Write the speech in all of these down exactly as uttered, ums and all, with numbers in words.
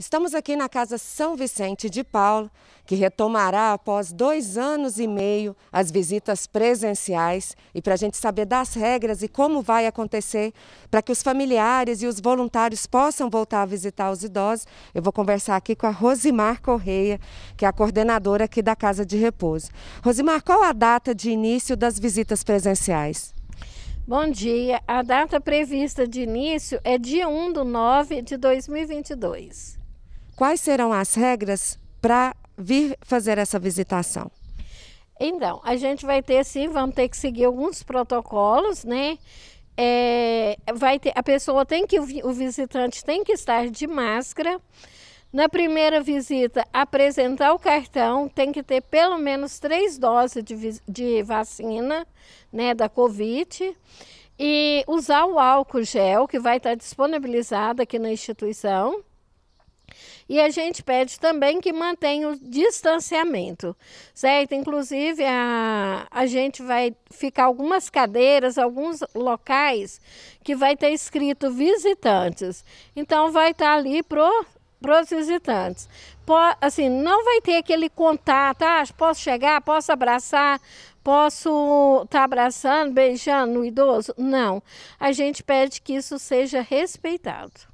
Estamos aqui na Casa São Vicente de Paulo, que retomará após dois anos e meio as visitas presenciais. E para a gente saber das regras e como vai acontecer, para que os familiares e os voluntários possam voltar a visitar os idosos, eu vou conversar aqui com a Rosimar Correia, que é a coordenadora aqui da Casa de Repouso. Rosimar, qual a data de início das visitas presenciais? Bom dia. A data prevista de início é dia primeiro de nove de dois mil e vinte e dois. Quais serão as regras para vir fazer essa visitação? Então, a gente vai ter sim, vamos ter que seguir alguns protocolos, né? É, vai ter, a pessoa tem que, o visitante tem que estar de máscara. Na primeira visita, apresentar o cartão, tem que ter pelo menos três doses de, de vacina, né, da COVID. E usar o álcool gel, que vai estar disponibilizado aqui na instituição. E a gente pede também que mantenha o distanciamento, certo? Inclusive, a, a gente vai ficar algumas cadeiras, alguns locais que vai ter escrito visitantes. Então, vai estar ali pro, pros visitantes. Por, assim, não vai ter aquele contato, ah, posso chegar, posso abraçar, posso estar abraçando, beijando o idoso? Não. A gente pede que isso seja respeitado.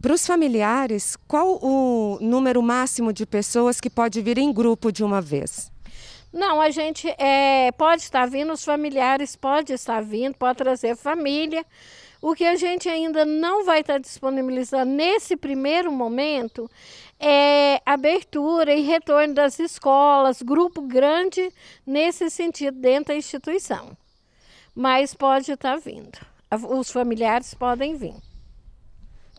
Para os familiares, qual o número máximo de pessoas que pode vir em grupo de uma vez? Não, a gente é, pode estar vindo, os familiares podem estar vindo, pode trazer família. O que a gente ainda não vai estar disponibilizando nesse primeiro momento é abertura e retorno das escolas, grupo grande nesse sentido dentro da instituição. Mas pode estar vindo, os familiares podem vir.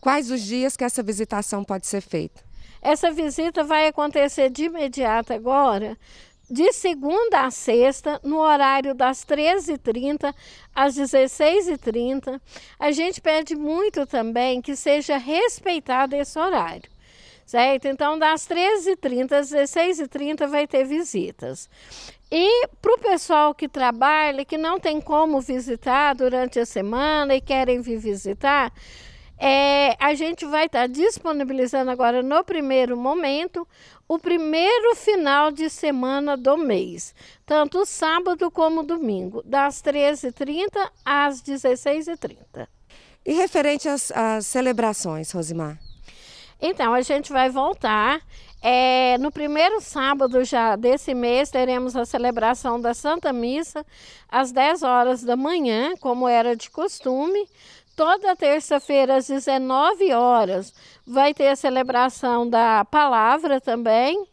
Quais os dias que essa visitação pode ser feita? Essa visita vai acontecer de imediato agora, de segunda a sexta, no horário das treze e trinta às dezesseis e trinta. A gente pede muito também que seja respeitado esse horário, certo? Então, das treze e trinta às dezesseis e trinta vai ter visitas. E para o pessoal que trabalha, que não tem como visitar durante a semana e querem vir visitar, É, a gente vai estar disponibilizando agora no primeiro momento o primeiro final de semana do mês, tanto sábado como domingo, das treze e trinta às dezesseis e trinta. E referente às, às celebrações, Rosimar? Então, a gente vai voltar. É, no primeiro sábado já desse mês, teremos a celebração da Santa Missa às dez horas da manhã, como era de costume. Toda terça-feira, às dezenove horas, vai ter a celebração da palavra também.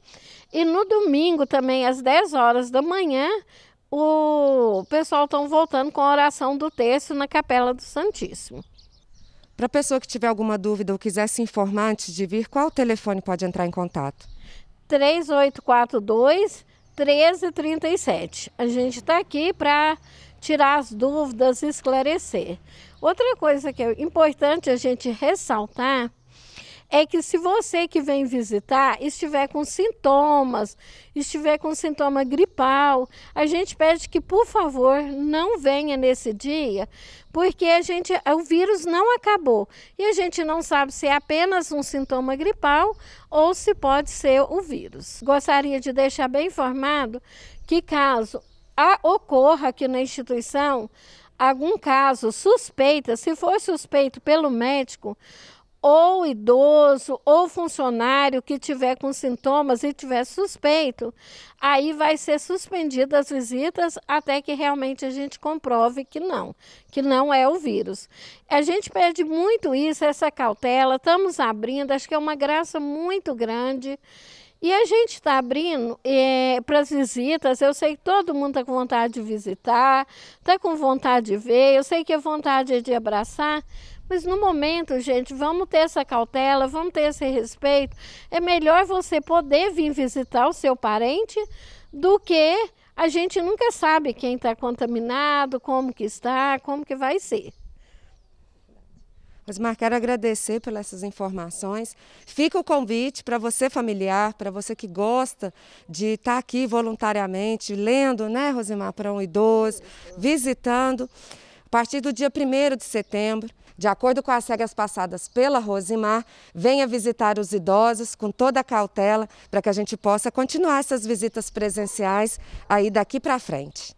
E no domingo, também, às dez horas da manhã, o pessoal está voltando com a oração do terço na Capela do Santíssimo. Para a pessoa que tiver alguma dúvida ou quiser se informar antes de vir, qual telefone pode entrar em contato? três oito quatro dois, um três três sete. A gente está aqui para tirar as dúvidas e esclarecer. Outra coisa que é importante a gente ressaltar é que se você que vem visitar estiver com sintomas, estiver com sintoma gripal, a gente pede que, por favor, não venha nesse dia, porque a gente, o vírus não acabou. E a gente não sabe se é apenas um sintoma gripal ou se pode ser o vírus. Gostaria de deixar bem informado que caso a, ocorra aqui na instituição algum caso suspeita, se for suspeito pelo médico, ou idoso, ou funcionário que tiver com sintomas e tiver suspeito, aí vai ser suspendida as visitas até que realmente a gente comprove que não, que não é o vírus. A gente pede muito isso, essa cautela, estamos abrindo, acho que é uma graça muito grande. E a gente está abrindo é, para as visitas, eu sei que todo mundo está com vontade de visitar, está com vontade de ver, eu sei que a vontade é de abraçar, mas no momento, gente, vamos ter essa cautela, vamos ter esse respeito. É melhor você poder vir visitar o seu parente do que a gente nunca sabe quem está contaminado, como que está, como que vai ser. Rosimar, quero agradecer pelas essas informações. Fica o convite para você familiar, para você que gosta de estar aqui voluntariamente, lendo, né, Rosimar, para um idoso, visitando, a partir do dia primeiro de setembro. De acordo com as regras passadas pela Rosimar, venha visitar os idosos com toda a cautela para que a gente possa continuar essas visitas presenciais aí daqui para frente.